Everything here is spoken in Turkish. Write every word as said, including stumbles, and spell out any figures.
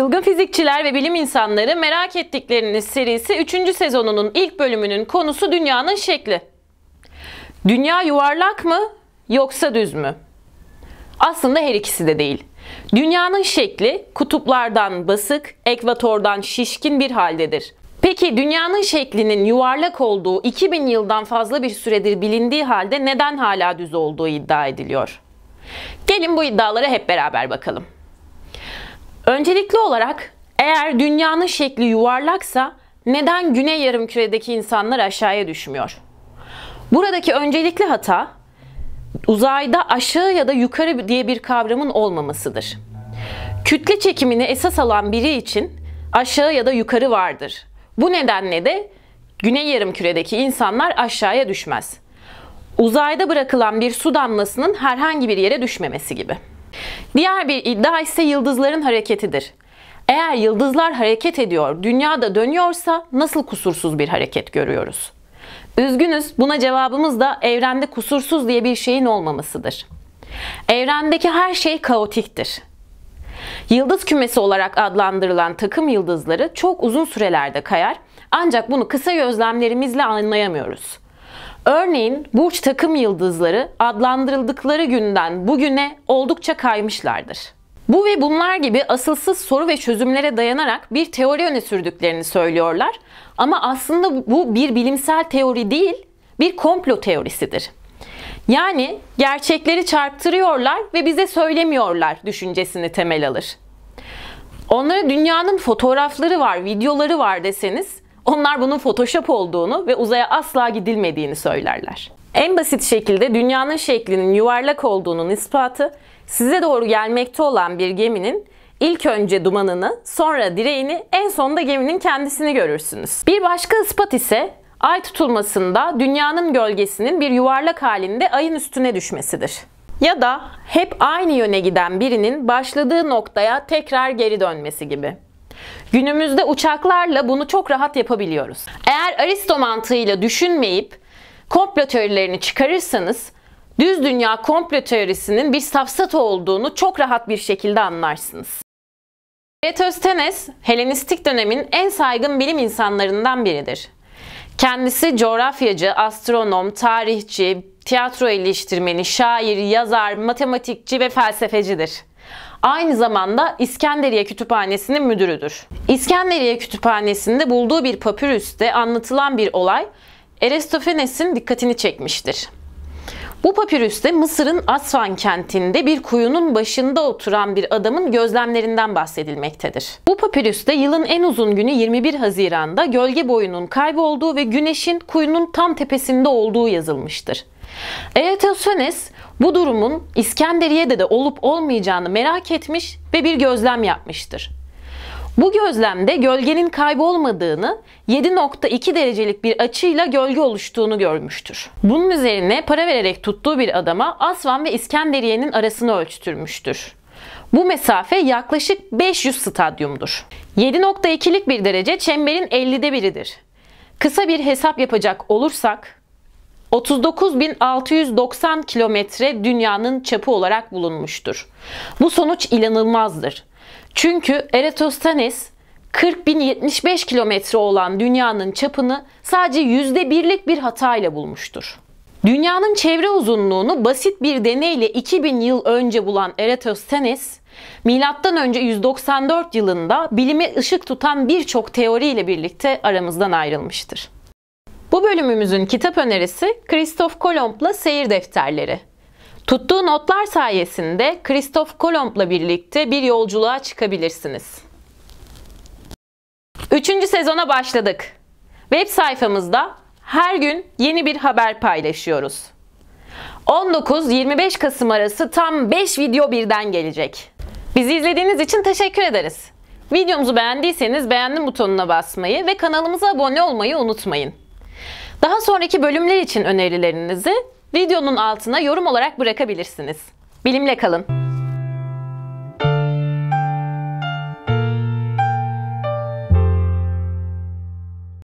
Çılgın fizikçiler ve bilim insanları merak ettikleriniz serisi üçüncü sezonunun ilk bölümünün konusu dünyanın şekli. Dünya yuvarlak mı yoksa düz mü? Aslında her ikisi de değil. Dünyanın şekli kutuplardan basık, ekvatordan şişkin bir haldedir. Peki dünyanın şeklinin yuvarlak olduğu iki bin yıldan fazla bir süredir bilindiği halde neden hala düz olduğu iddia ediliyor? Gelin bu iddialara hep beraber bakalım. Öncelikli olarak eğer dünyanın şekli yuvarlaksa neden Güney Yarımküre'deki insanlar aşağıya düşmüyor? Buradaki öncelikli hata uzayda aşağı ya da yukarı diye bir kavramın olmamasıdır. Kütle çekimini esas alan biri için aşağı ya da yukarı vardır. Bu nedenle de Güney Yarımküre'deki insanlar aşağıya düşmez. Uzayda bırakılan bir su damlasının herhangi bir yere düşmemesi gibi. Diğer bir iddia ise yıldızların hareketidir. Eğer yıldızlar hareket ediyor, dünya da dönüyorsa nasıl kusursuz bir hareket görüyoruz? Üzgünüz, buna cevabımız da evrende kusursuz diye bir şeyin olmamasıdır. Evrendeki her şey kaotiktir. Yıldız kümesi olarak adlandırılan takım yıldızları çok uzun sürelerde kayar, ancak bunu kısa gözlemlerimizle anlayamıyoruz. Örneğin burç takım yıldızları adlandırıldıkları günden bugüne oldukça kaymışlardır. Bu ve bunlar gibi asılsız soru ve çözümlere dayanarak bir teori öne sürdüklerini söylüyorlar ama aslında bu bir bilimsel teori değil, bir komplo teorisidir. Yani gerçekleri çarptırıyorlar ve bize söylemiyorlar düşüncesini temel alır. Onlara dünyanın fotoğrafları var, videoları var deseniz onlar bunun Photoshop olduğunu ve uzaya asla gidilmediğini söylerler. En basit şekilde dünyanın şeklinin yuvarlak olduğunun ispatı, size doğru gelmekte olan bir geminin ilk önce dumanını, sonra direğini, en sonunda geminin kendisini görürsünüz. Bir başka ispat ise ay tutulmasında dünyanın gölgesinin bir yuvarlak halinde ayın üstüne düşmesidir. Ya da hep aynı yöne giden birinin başladığı noktaya tekrar geri dönmesi gibi. Günümüzde uçaklarla bunu çok rahat yapabiliyoruz. Eğer Aristo mantığıyla düşünmeyip komplo teorilerini çıkarırsanız düz dünya komplo teorisinin bir safsata olduğunu çok rahat bir şekilde anlarsınız. Eratosthenes, Helenistik dönemin en saygın bilim insanlarından biridir. Kendisi coğrafyacı, astronom, tarihçi, tiyatro eleştirmeni, şair, yazar, matematikçi ve felsefecidir. Aynı zamanda İskenderiye Kütüphanesi'nin müdürüdür. İskenderiye Kütüphanesi'nde bulduğu bir papirüste anlatılan bir olay Eratosthenes'in dikkatini çekmiştir. Bu papirüste Mısır'ın Aswan kentinde bir kuyunun başında oturan bir adamın gözlemlerinden bahsedilmektedir. Bu papirüste yılın en uzun günü yirmi bir Haziran'da gölge boyunun kaybolduğu ve güneşin kuyunun tam tepesinde olduğu yazılmıştır. Eratosthenes bu durumun İskenderiye'de de olup olmayacağını merak etmiş ve bir gözlem yapmıştır. Bu gözlemde gölgenin kaybolmadığını, yedi nokta iki derecelik bir açıyla gölge oluştuğunu görmüştür. Bunun üzerine para vererek tuttuğu bir adama Aswan ve İskenderiye'nin arasını ölçtürmüştür. Bu mesafe yaklaşık beş yüz stadyumdur. yedi nokta ikilik bir derece çemberin ellide biridir. Kısa bir hesap yapacak olursak, otuz dokuz bin altı yüz doksan kilometre dünyanın çapı olarak bulunmuştur. Bu sonuç inanılmazdır. Çünkü Eratosthenes kırk bin yetmiş beş kilometre olan dünyanın çapını sadece yüzde birlik bir hatayla bulmuştur. Dünyanın çevre uzunluğunu basit bir deneyle iki bin yıl önce bulan Eratosthenes, milattan önce yüz doksan dört yılında bilime ışık tutan birçok teoriyle birlikte aramızdan ayrılmıştır. Bu bölümümüzün kitap önerisi Christophe Colomb'la Seyir Defterleri. Tuttuğu notlar sayesinde Christophe Colomb'la birlikte bir yolculuğa çıkabilirsiniz. Üçüncü sezona başladık. Web sayfamızda her gün yeni bir haber paylaşıyoruz. on dokuz yirmi beş Kasım arası tam beş video birden gelecek. Bizi izlediğiniz için teşekkür ederiz. Videomuzu beğendiyseniz beğendim butonuna basmayı ve kanalımıza abone olmayı unutmayın. Daha sonraki bölümler için önerilerinizi videonun altına yorum olarak bırakabilirsiniz. Bilimle kalın.